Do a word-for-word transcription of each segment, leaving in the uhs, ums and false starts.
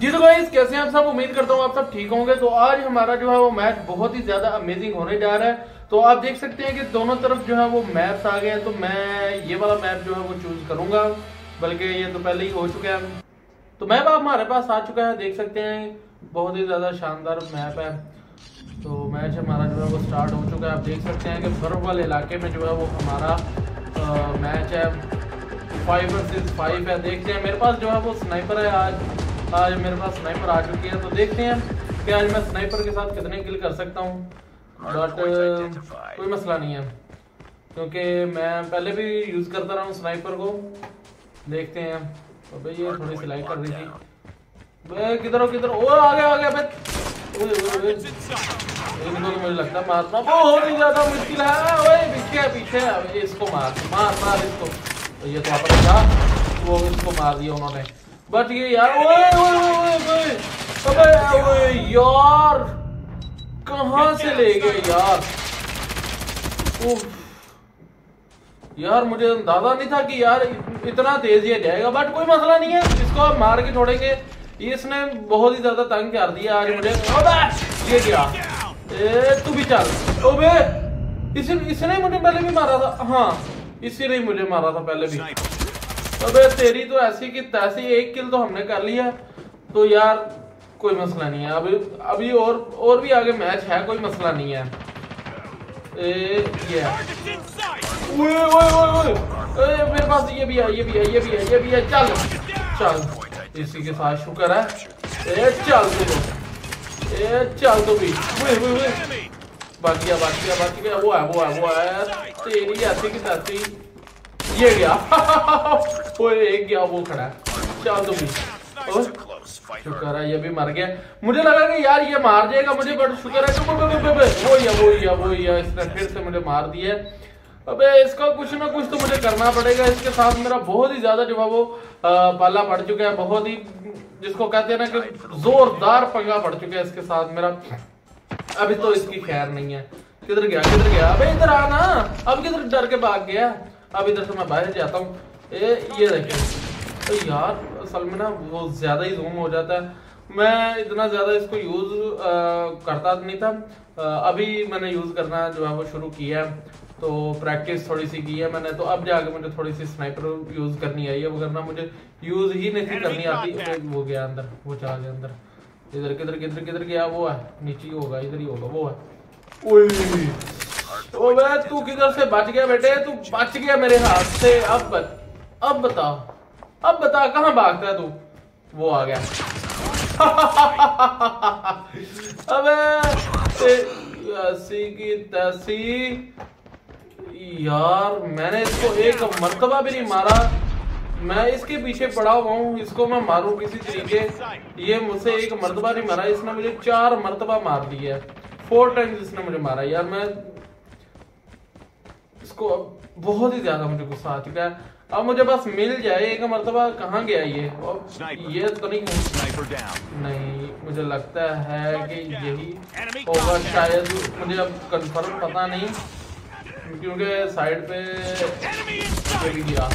जी तो गाइस, कैसे हैं आप सब। उम्मीद करता हूँ आप सब ठीक होंगे। तो आज हमारा जो है वो मैच बहुत ही ज्यादा अमेजिंग होने जा रहा है। तो आप देख सकते हैं कि दोनों तरफ जो है वो मैप्स आ गए हैं। तो मैं ये वाला मैप जो है वो चूज करूंगा, बल्कि ये तो पहले ही हो चुका है। तो मैप हमारे पास आ चुका है, देख सकते हैं बहुत ही ज्यादा शानदार मैप है। तो मैच हमारा जो है वो स्टार्ट हो चुका है। आप देख सकते हैं कि बर्फ वाले इलाके में जो है वो हमारा आ, मैच है। फाइव वर्सेस फाइव है। देखते हैं, मेरे पास जो है वो स्नाइपर है। आज आज मेरे पास स्नाइपर आ चुकी है। तो देखते हैं कि आज मैं स्नाइपर के साथ कितने किल कर सकता हूं। बट कोई मसला नहीं है, क्योंकि मैं पहले भी यूज़ करता रहा हूं स्नाइपर को। देखते हैं। तो भाई ये थोड़ी सी लाइक कर रही थी। किधर हो किधर? ओ आ गया आ गया भाई। मुझे लगता है मारना बहुत ही ज़्यादा मुश्किल है। पीछे इसको मार मार मार इसको। ये तो आपने कहा वो इसको मार दिया उन्होंने। बट ये यार ओए ओए ओए ओए ओए यार कहाँ से ले गए यार। उफ यार, मुझे अंदाजा नहीं था कि यार इतना तेज ये जाएगा। बट कोई मसला नहीं है, इसको मार के छोड़ेंगे। इसने बहुत ही ज्यादा तंग कर दिया आज मुझे। ये क्या? ए तू भी चल। ओबे इसे इसने मुझे पहले भी मारा था। हाँ, इसी ने मुझे मारा था पहले भी। अबे तेरी तो ऐसी की तैसी। एक किल तो हमने कर लिया। तो यार कोई मसला नहीं है। अभी अभी और और भी आगे मैच है, कोई मसला नहीं है। ए, ये ओए ओए ओए मेरे पास ये भी है ये भी है ये भी है ये भी है। चल चल इसी के साथ, शुक्र है। ए चल तो ए चल तो भी ओए ओए बाकी बाकी बाकी वो है वो है वो है तेरी ऐसी की तैसी। ये गया वो एक गया वो खड़ा चल तो भी। शुक्र है ये भी मर गया। मुझे लगा कि यार ये मार जाएगा मुझे, बट शुक्र है वो या वो या वो या इसने फिर से मुझे मार दिया। अबे इसका कुछ ना कुछ तो मुझे करना पड़ेगा। इसके साथ मेरा बहुत ही ज्यादा जो है वो पाला पड़ चुका है। बहुत ही जिसको कहते हैं ना कि जोरदार पंगा पड़ चुका है इसके साथ मेरा। अभी तो इसकी खैर नहीं है। किधर गया किधर गया? अबे इधर आना। अब किधर डर के भाग गया? अब इधर से मैं बाहर जाता हूँ। ये देखिए तो यार असल में ना वो ज़्यादा ही जूम हो जाता है। मैं इतना ज़्यादा इसको यूज़ करता नहीं था। आ, अभी मैंने यूज़ करना जो है वो शुरू किया है। तो प्रैक्टिस थोड़ी सी की है मैंने। तो अब जाके मुझे थोड़ी सी स्नाइपर यूज़ करनी आई है। वो करना मुझे यूज़ ही नहीं करनी आती। वो गया अंदर, वो चला गया अंदर। इधर किधर किधर किधर गया? वो है नीचे ही होगा, इधर ही होगा। वो है ओबे तू किधर से बच गया बेटे? तू बच गया मेरे हाथ से। अब बत, अब बता अब बता कहाँ भागता है तू? वो आ गया। अबे ऐसी की तैसी। यार मैंने इसको एक मर्तबा भी नहीं मारा। मैं इसके पीछे पड़ा हुआ हूँ, इसको मैं मारूं किसी तरीके। ये मुझसे एक मर्तबा नहीं मारा, इसने मुझे चार मर्तबा मार दिया। फोर टाइम्स इसने मुझे मारा। यार मैं इसको बहुत ही ज्यादा मुझे गुस्सा आ चुका है। अब मुझे बस मिल जाए एक मर्तबा। कहाँ गया ये? और ये तो नहीं नहीं मुझे लगता है कि यही होगा शायद। मुझे अब कंफर्म पता नहीं, क्योंकि साइड पे चली गया।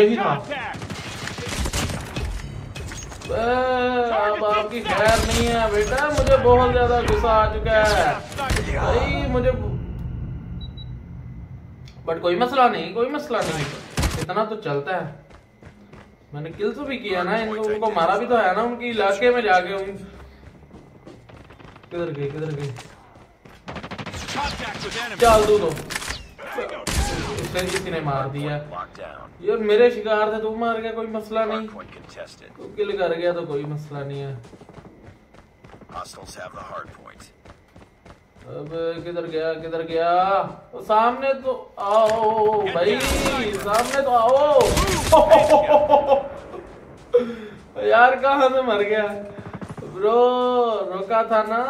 यही था। अब आपकी खैर नहीं है बेटा। मुझे बहुत ज्यादा गुस्सा आ चुका है भाई मुझे। बट कोई मसला नहीं, कोई मसला नहीं, इतना तो चलता है। मैंने किल्स भी किया ना इनको, उनको मारा भी तो है ना उनके इलाके में जाके। उन किधर गए किधर गए? चल दो दो किसी ने मार दिया। ये मेरे शिकार थे, तू मार गया। कोई मसला नहीं, तू किल कर गया तो कोई मसला नहीं है। अब किधर गया किधर गया? तो सामने तो आओ भाई, सामने तो आओ। यार कहाँ से मर गया ब्रो? रोका था ना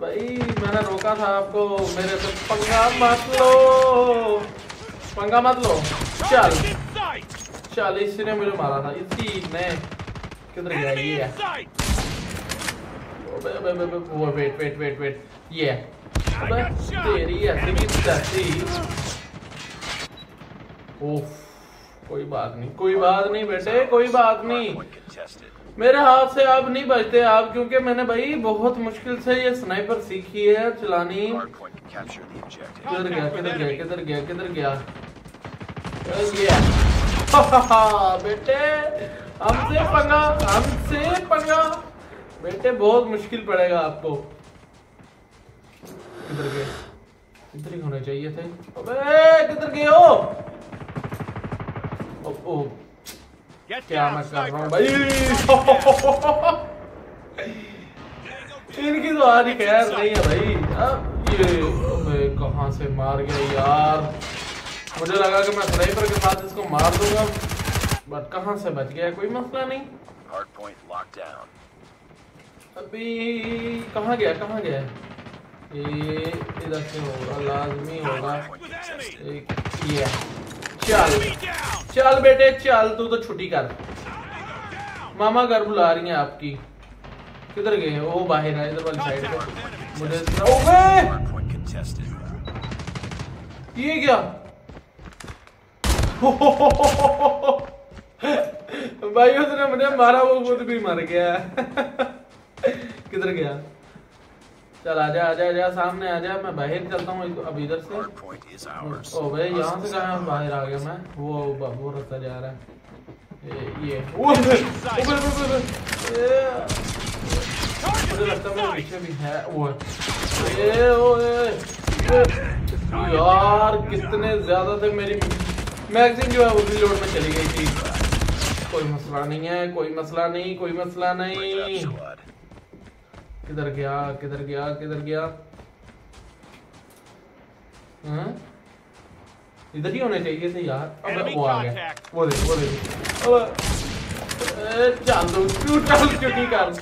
भाई, मैंने रोका था आपको। मेरे से पंगा मत लो, पंगा मत लो। चल चल इसी ने मुझे मारा था। इसी ने किधर गया ये? वो वेट वेट वेट वेट ये तेरी ऐसी की तैसी। ओफ कोई बात नहीं, कोई बात नहीं बेटे, कोई बात नहीं, मेरे हाथ से आप नहीं बचते आप, क्योंकि मैंने भाई बहुत मुश्किल से ये स्नाइपर सीखी है चलानी। किधर गया किधर गया किधर गया किधर गया बेटे, हमसे पंगा हमसे पंगा बेटे, बहुत मुश्किल पड़ेगा आपको। किधर गए, किधर ही होने चाहिए थे। अबे किधर गए हो? ओ, ओ, क्या मैं कर रहा हूँ भाई। इनकी तो आज खैर नहीं है भाई। अब ये कहाँ से मार गया यार, मुझे लगा कि मैं स्नाइपर के साथ इसको मार दूंगा, बट कहाँ से बच गया, कोई मसला नहीं। अभी कहाँ गया कहाँ गया ये, इधर से होगा लाजमी होगा। ये चल चल बेटे चल, तू तो छुट्टी कर, मामा घर बुला रही है आपकी। किधर गए ओ, बाहर है इधर वाली साइड पे मुझे। ओबे ये क्या भाई, उसने मुझे मारा वो खुद भी मर गया। किधर गया, चल आजा आजा आजा सामने आजा, मैं बाहर चलता हूँ। अब इधर से ओ भाई यहाँ से कहाँ बाहर आ गया मैं, वो वो रास्ता जा रहा है ये। मुझे लगता है मेरे पीछे भी है वो। ये ओए यार कितने ज्यादा थे, मेरी मैगजीन जो है वो रिलोड में चली गई थी। कोई मसला नहीं है, कोई मसला नहीं, कोई मसला नहीं। किधर गया किधर गया किधर गया, इधर ही होने चाहिए थे यार। अब वो आ गया, वो देख वो देख। अब चांदू क्यों चाल क्यों नहीं कर,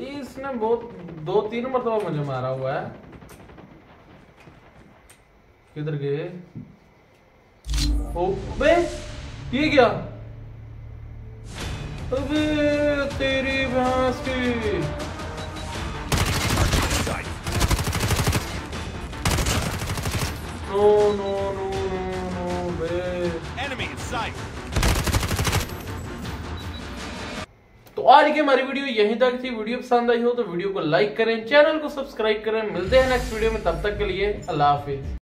इसने बहुत दो तीन मरतबा मुझे मारा हुआ है। किधर गए ओ बे, ये क्या अबे तेरी भैंस की। No no no no no बे, तो आज की हमारी वीडियो यहीं तक थी। वीडियो पसंद आई हो तो वीडियो को लाइक करें, चैनल को सब्सक्राइब करें। मिलते हैं नेक्स्ट वीडियो में, तब तक के लिए अल्लाह हाफिज।